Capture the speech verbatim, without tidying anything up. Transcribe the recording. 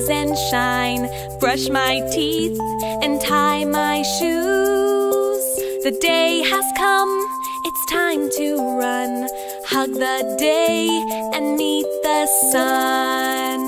blaze and shine, brush my teeth and tie my shoes. The day has come, it's time to run, hug the day and meet the sun.